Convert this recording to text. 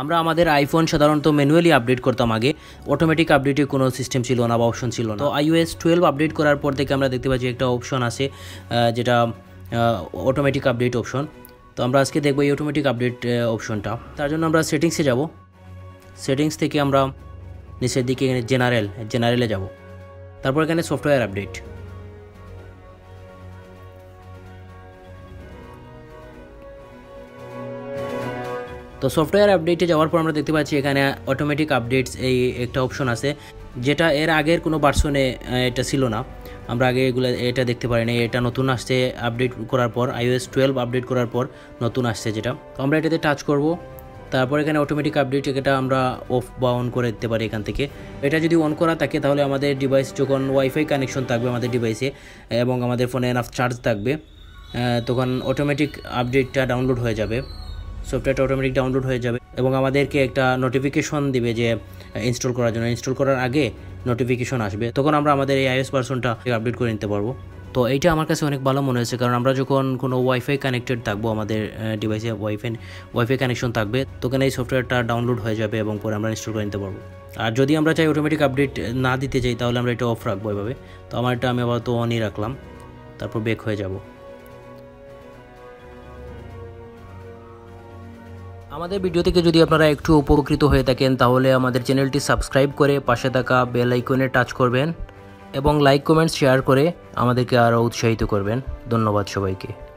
আমরা আমাদের আইফোন সাধারণত ম্যানুয়ালি আপডেট করতাম, আগে অটোমেটিক আপডেটে কোনো সিস্টেম ছিল না বা অপশন ছিল না। তো iOS 12 আপডেট করার পর থেকে আমরা দেখতে পাচ্ছি একটা অপশন আছে যেটা অটোমেটিক আপডেট অপশন। তো আমরা আজকে দেখব এই অটোমেটিক আপডেট অপশনটা। তার জন্য আমরা সেটিংসে যাব, সেটিংস থেকে আমরা নিচের দিকে এখানে জেনারেলে যাব, তারপর এখানে সফটওয়্যার আপডেট। তো সফটওয়্যার আপডেটে যাওয়ার পর আমরা দেখতে পাচ্ছি এখানে অটোমেটিক আপডেটস এই একটা অপশন আছে, যেটা এর আগের কোনো ভার্সনে এটা ছিল না, আমরা আগে এটা দেখতে পারি না। এটা নতুন আসছে আপডেট করার পর, iOS 12 আপডেট করার পর নতুন আসছে যেটা। তো আমরা এটাতে টাচ করব, তারপর এখানে অটোমেটিক আপডেট এটা আমরা অফ বা অন করে দিতে পারি এখান থেকে। এটা যদি অন করা থাকে তাহলে আমাদের ডিভাইস যখন ওয়াইফাই কানেকশন থাকবে আমাদের ডিভাইসে এবং আমাদের ফোনে এনাফ চার্জ থাকবে, তখন অটোমেটিক আপডেটটা ডাউনলোড হয়ে যাবে, সফটওয়্যারটা অটোমেটিক ডাউনলোড হয়ে যাবে এবং আমাদেরকে একটা নোটিফিকেশন দিবে যে ইনস্টল করার জন্য। ইনস্টল করার আগে নোটিফিকেশন আসবে, তখন আমরা আমাদের এই iOS ভার্সনটা আপডেট করে নিতে পারবো। তো এইটা আমার কাছে অনেক ভালো মনে হয়েছে, কারণ আমরা যখন কোনো ওয়াইফাই কানেক্টেড থাকবো, আমাদের ডিভাইসে ওয়াইফাই কানেকশন থাকবে, তখন এই সফটওয়্যারটা ডাউনলোড হয়ে যাবে এবং পরে আমরা ইনস্টল করে নিতে পারবো। আর যদি আমরা চাই অটোমেটিক আপডেট না দিতে চাই তাহলে আমরা এটা অফ রাখবো এভাবে। তো আমার এটা আমি আবার তো অনই রাখলাম, তারপর ব্যাক হয়ে যাব। আমাদের ভিডিও থেকে যদি আপনারা একটু উপকৃত হয়ে থাকেন তাহলে আমাদের চ্যানেলটি সাবস্ক্রাইব করে পাশে থাকা বেল আইকনে টাচ করবেন এবং লাইক, কমেন্ট, শেয়ার করে আমাদেরকে আরও উৎসাহিত করবেন। ধন্যবাদ সবাইকে।